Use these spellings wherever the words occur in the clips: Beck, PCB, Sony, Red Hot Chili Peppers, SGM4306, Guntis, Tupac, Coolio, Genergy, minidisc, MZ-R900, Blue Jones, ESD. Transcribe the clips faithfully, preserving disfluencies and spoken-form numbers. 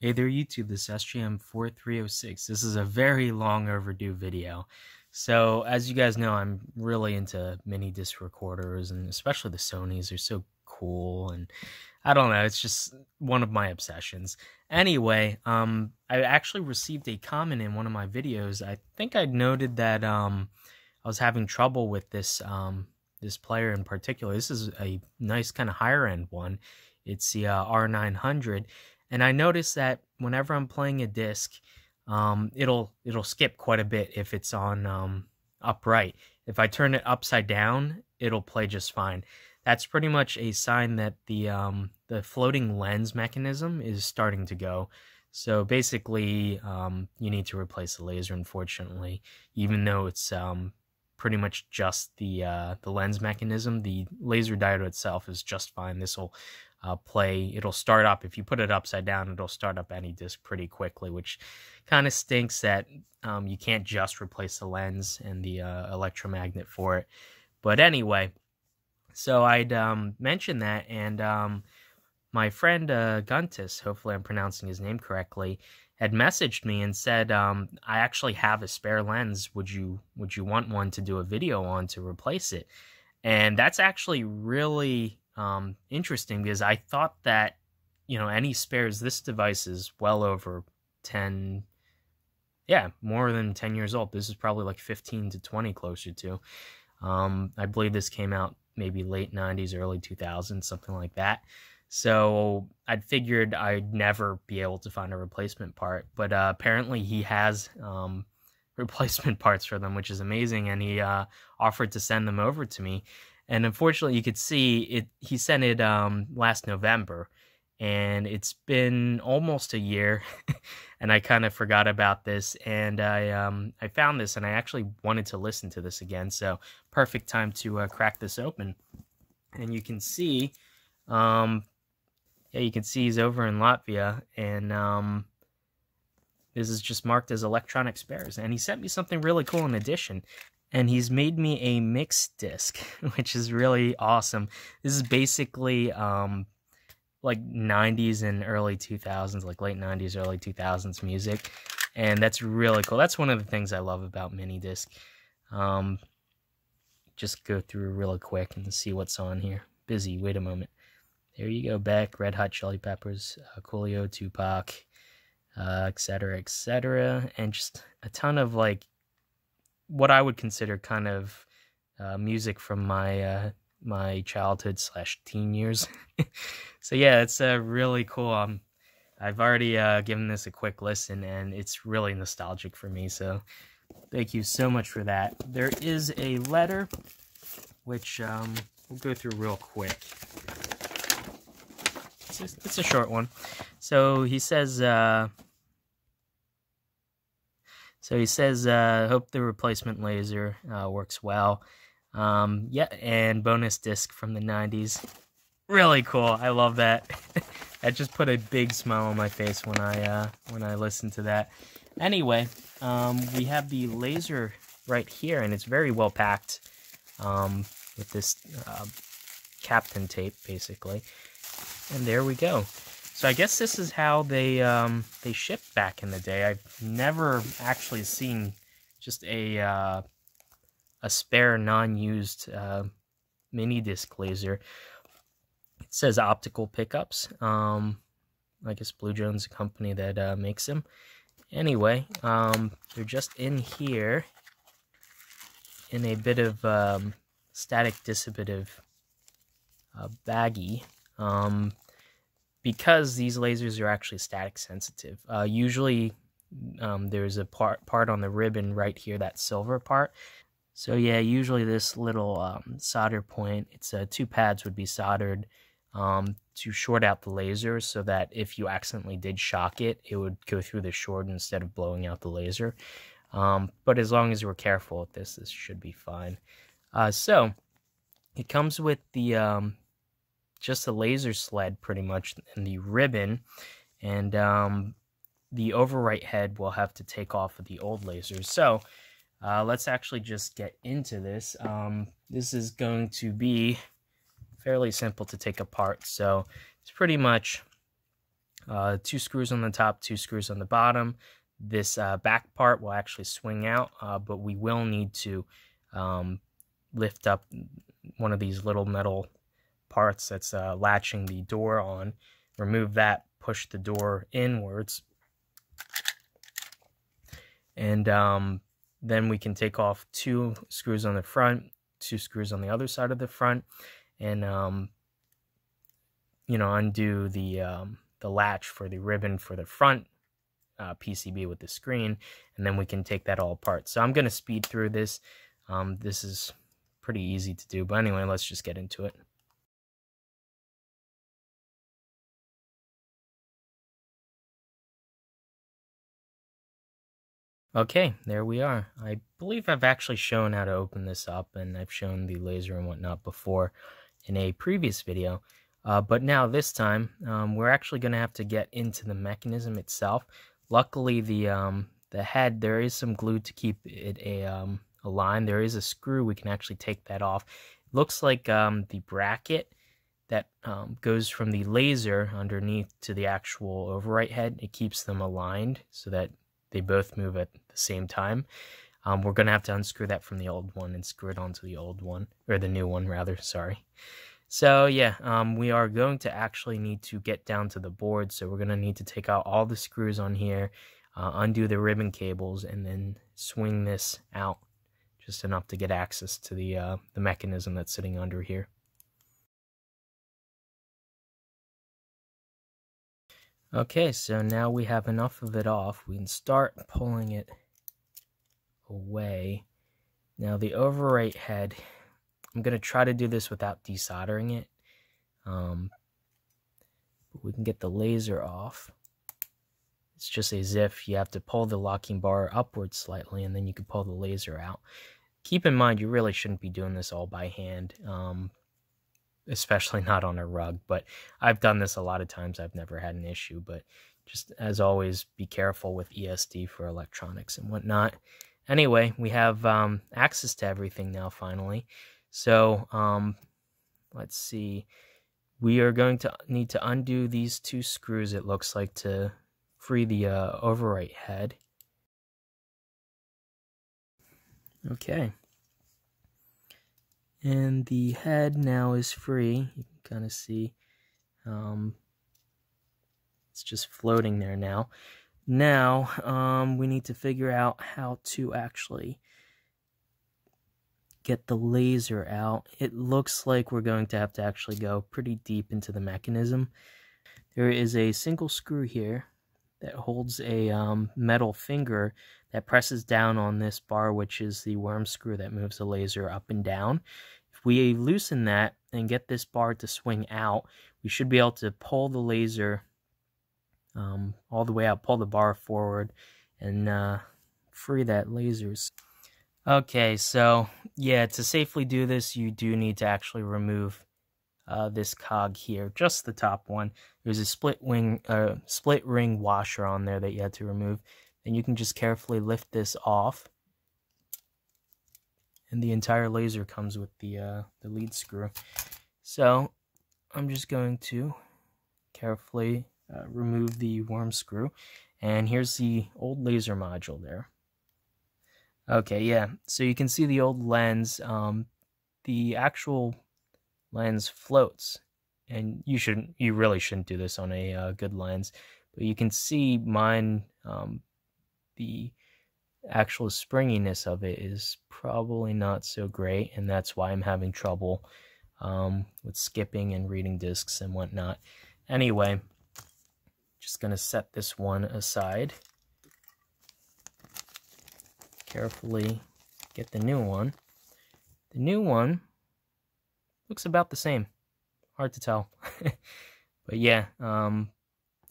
Hey there YouTube, this is S G M four three oh six. This is a very long overdue video. So as you guys know, I'm really into mini disc recorders, and especially the Sonys. They're so cool, and I don't know, it's just one of my obsessions. Anyway, um, I actually received a comment in one of my videos. I think I noted that um, I was having trouble with this, um, this player in particular. This is a nice kind of higher end one. It's the uh, R nine hundred. And I noticed that whenever I'm playing a disc, um, it'll it'll skip quite a bit if it's on um, upright. If I turn it upside down, it'll play just fine. That's pretty much a sign that the um, the floating lens mechanism is starting to go. So basically, um, you need to replace the laser, unfortunately, even though it's um, pretty much just the uh, the lens mechanism. The laser diode itself is just fine. This will Uh, play, it'll start up. If you put it upside down, it'll start up any disc pretty quickly, which kind of stinks that um, you can't just replace the lens and the uh, electromagnet for it. But anyway, so I'd um, mentioned that, and um, my friend uh, Guntis, hopefully I'm pronouncing his name correctly, had messaged me and said, um, I actually have a spare lens. Would you, would you want one to do a video on to replace it? And that's actually really Um, interesting, because I thought that, you know, any spares, this device is well over ten, yeah, more than ten years old. This is probably like fifteen to twenty, closer to. Um, I believe this came out maybe late nineties, early two thousands, something like that. So I'd figured I'd never be able to find a replacement part, but uh, apparently he has um, replacement parts for them, which is amazing, and he uh, offered to send them over to me. And unfortunately, you could see it. He sent it um, last November, and it's been almost a year, and I kind of forgot about this. And I um, I found this, and I actually wanted to listen to this again. So perfect time to uh, crack this open. And you can see, um, yeah, you can see he's over in Latvia, and um, this is just marked as electronic spares. And he sent me something really cool in addition. And he's made me a mixed disc, which is really awesome. This is basically um, like nineties and early two thousands, like late nineties, early two thousands music. And that's really cool. That's one of the things I love about mini disc. Um, just go through really quick and see what's on here. Busy, wait a moment. There you go, Beck, Red Hot Chili Peppers, uh, Coolio, Tupac, uh, et cetera, et cetera. And just a ton of like what I would consider kind of uh, music from my uh, my childhood slash teen years. So yeah, it's uh, really cool. Um, I've already uh, given this a quick listen, and it's really nostalgic for me. So thank you so much for that. There is a letter, which um, we'll go through real quick. It's, just, it's a short one. So he says... Uh, So he says, uh, hope the replacement laser uh, works well. Um, yeah, and bonus disc from the nineties. Really cool. I love that. That just put a big smile on my face when I uh, when I listened to that. Anyway, um, we have the laser right here, and it's very well packed um, with this uh, Captain tape, basically. And there we go. So I guess this is how they um, they shipped back in the day. I've never actually seen just a uh, a spare non-used uh, mini disc laser. It says optical pickups. Um, I guess Blue Jones, a company that uh, makes them. Anyway, um, they're just in here in a bit of um, static dissipative uh, baggie. Um, Because these lasers are actually static sensitive. Uh, usually um, there's a part, part on the ribbon right here, that silver part. So yeah, usually this little um, solder point, it's uh, two pads would be soldered um, to short out the laser, so that if you accidentally did shock it, it would go through the short instead of blowing out the laser. Um, but as long as we're careful with this, this should be fine. Uh, so it comes with the... Um, just the laser sled, pretty much, and the ribbon, and um, the overwrite head will have to take off of the old lasers. So uh, let's actually just get into this. Um, this is going to be fairly simple to take apart. So it's pretty much Uh, two screws on the top, two screws on the bottom. This uh, back part will actually swing out, uh, but we will need to um, lift up one of these little metal parts that's uh, latching the door on. Remove that, push the door inwards, and um, then we can take off two screws on the front, two screws on the other side of the front, and um, you know, undo the um, the latch for the ribbon for the front uh, P C B with the screen, and then we can take that all apart. So I'm going to speed through this. Um, this is pretty easy to do, but anyway, let's just get into it. Okay, there we are. I believe I've actually shown how to open this up, and I've shown the laser and whatnot before in a previous video. Uh, but now this time, um, we're actually going to have to get into the mechanism itself. Luckily, the um, the head, there is some glue to keep it a, um, a line. There is a screw. We can actually take that off. It looks like um, the bracket that um, goes from the laser underneath to the actual overwrite head. It keeps them aligned so that they both move at the same time. Um, we're going to have to unscrew that from the old one and screw it onto the old one, or the new one, rather, sorry. So, yeah, um, we are going to actually need to get down to the board, so we're going to need to take out all the screws on here, uh, undo the ribbon cables, and then swing this out just enough to get access to the, uh, the mechanism that's sitting under here. Okay, so now we have enough of it off. We can start pulling it away. Now the overwrite head, I'm going to try to do this without desoldering it. Um, but we can get the laser off. It's just as if you have to pull the locking bar upwards slightly, and then you can pull the laser out. Keep in mind, you really shouldn't be doing this all by hand. Um, especially not on a rug, but I've done this a lot of times. I've never had an issue, but just as always, be careful with E S D for electronics and whatnot. Anyway, we have um, access to everything now, finally. So um, let's see. We are going to need to undo these two screws, it looks like, to free the uh, overwrite head. Okay. And the head now is free. You can kind of see um, it's just floating there now. Now um, we need to figure out how to actually get the laser out. It looks like we're going to have to actually go pretty deep into the mechanism. There is a single screw here that holds a um, metal finger that presses down on this bar, which is the worm screw that moves the laser up and down. If we loosen that and get this bar to swing out, we should be able to pull the laser um, all the way out, pull the bar forward, and uh, free that laser. Okay, so yeah, to safely do this, you do need to actually remove Uh, this cog here, just the top one. There's a split wing, uh, split ring washer on there that you had to remove, and you can just carefully lift this off, and the entire laser comes with the uh, the lead screw. So I'm just going to carefully uh, remove the worm screw, and here's the old laser module there. Okay, yeah. So you can see the old lens. Um, the actual lens floats, and you shouldn't you really shouldn't do this on a uh, good lens, but you can see mine. Um, the actual springiness of it is probably not so great, and that's why I'm having trouble um, with skipping and reading discs and whatnot. Anyway, just gonna set this one aside, carefully get the new one. The new one looks about the same. Hard to tell. But yeah, um,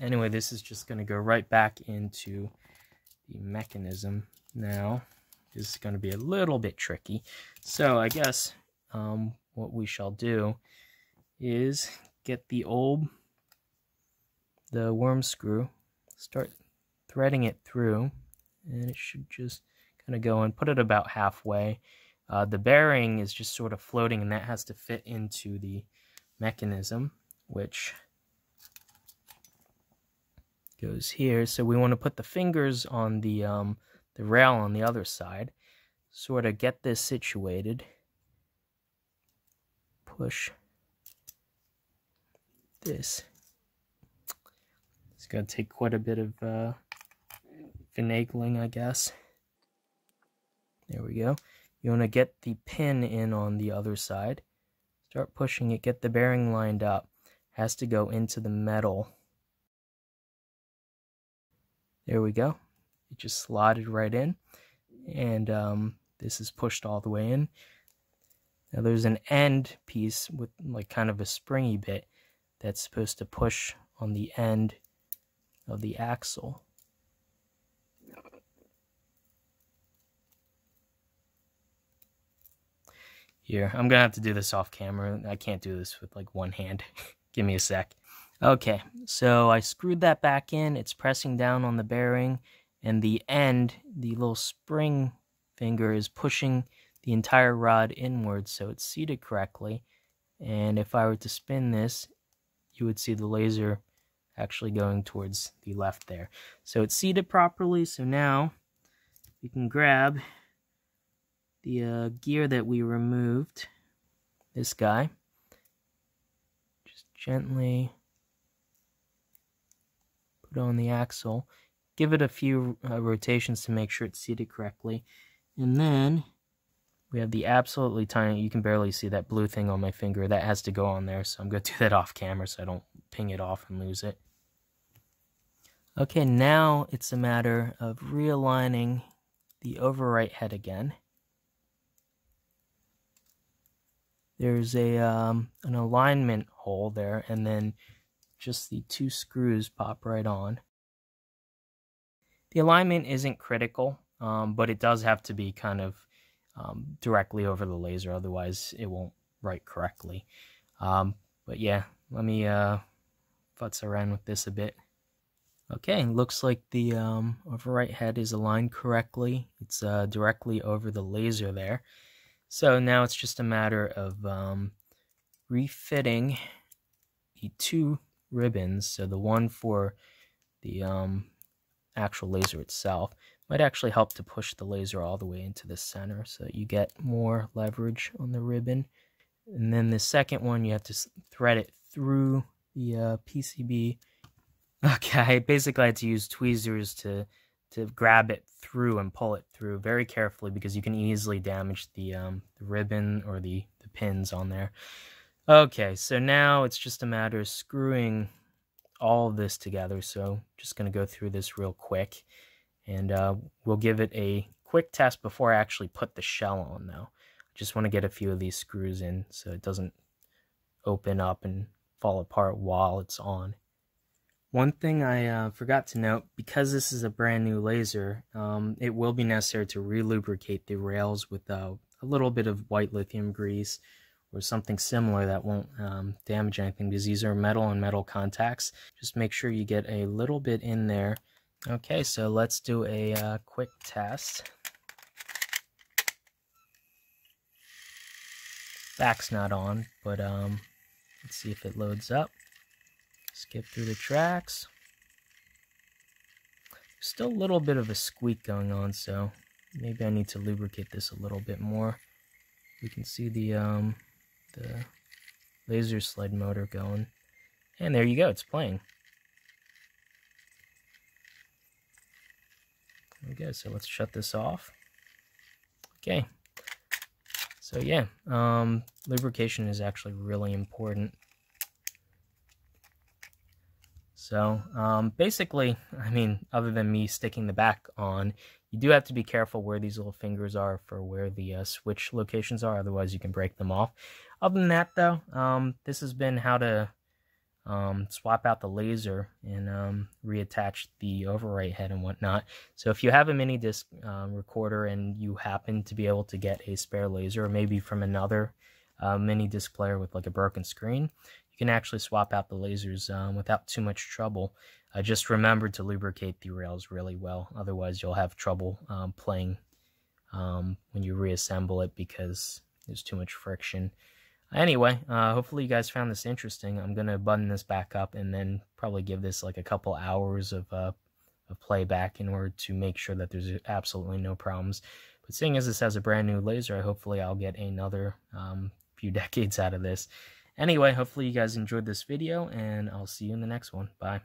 anyway, this is just going to go right back into the mechanism now. This is going to be a little bit tricky. So I guess um, what we shall do is get the old, the worm screw, start threading it through, and it should just kind of go and put it about halfway. Uh, the bearing is just sort of floating, and that has to fit into the mechanism, which goes here. So we want to put the fingers on the um, the rail on the other side, sort of get this situated, push this. It's going to take quite a bit of uh, finagling, I guess. There we go. You want to get the pin in on the other side, start pushing it, get the bearing lined up, has to go into the metal. There we go. It just slotted right in, and um, this is pushed all the way in. Now there's an end piece with like kind of a springy bit that's supposed to push on the end of the axle. Here, I'm gonna have to do this off camera. I can't do this with like one hand. Give me a sec. Okay, so I screwed that back in. It's pressing down on the bearing, and the end, the little spring finger, is pushing the entire rod inwards, so it's seated correctly. And if I were to spin this, you would see the laser actually going towards the left there. So it's seated properly, so now we can grab the uh, gear that we removed, this guy, just gently put on the axle, give it a few uh, rotations to make sure it's seated correctly, and then we have the absolutely tiny, you can barely see that blue thing on my finger, that has to go on there, so I'm going to do that off camera so I don't ping it off and lose it. Okay, now it's a matter of realigning the overwrite head again. There's a um, an alignment hole there, and then just the two screws pop right on. The alignment isn't critical, um, but it does have to be kind of um, directly over the laser, otherwise it won't write correctly. Um, but yeah, let me uh, futz around with this a bit. Okay, looks like the um, overwrite head is aligned correctly. It's uh, directly over the laser there. So now it's just a matter of um, refitting the two ribbons, so the one for the um, actual laser itself might actually help to push the laser all the way into the center so that you get more leverage on the ribbon. And then the second one, you have to thread it through the uh, P C B. Okay, basically I had to use tweezers to to grab it through and pull it through very carefully because you can easily damage the, um, the ribbon or the, the pins on there. Okay, so now it's just a matter of screwing all of this together. So just going to go through this real quick, and uh, we'll give it a quick test before I actually put the shell on though. I just want to get a few of these screws in so it doesn't open up and fall apart while it's on. One thing I uh, forgot to note, because this is a brand new laser, um, it will be necessary to re-lubricate the rails with uh, a little bit of white lithium grease or something similar that won't um, damage anything, because these are metal and metal contacts. Just make sure you get a little bit in there. Okay, so let's do a uh, quick test. Back's not on, but um, let's see if it loads up. Skip through the tracks. Still a little bit of a squeak going on, so maybe I need to lubricate this a little bit more. We can see the um, the laser sled motor going. And there you go, it's playing. There we go, so let's shut this off. Okay. So yeah, um, lubrication is actually really important. So um, basically, I mean, other than me sticking the back on, you do have to be careful where these little fingers are for where the uh, switch locations are, otherwise you can break them off. Other than that though, um, this has been how to um, swap out the laser and um, reattach the overwrite head and whatnot. So if you have a mini disc um, recorder and you happen to be able to get a spare laser, or maybe from another uh, mini disc player with like a broken screen, you can actually swap out the lasers um, without too much trouble. Uh, just remember to lubricate the rails really well, otherwise you'll have trouble um, playing um, when you reassemble it because there's too much friction. Anyway, uh, hopefully you guys found this interesting. I'm going to button this back up and then probably give this like a couple hours of, uh, of playback in order to make sure that there's absolutely no problems. But seeing as this has a brand new laser, hopefully I'll get another um, few decades out of this. Anyway, hopefully you guys enjoyed this video, and I'll see you in the next one. Bye.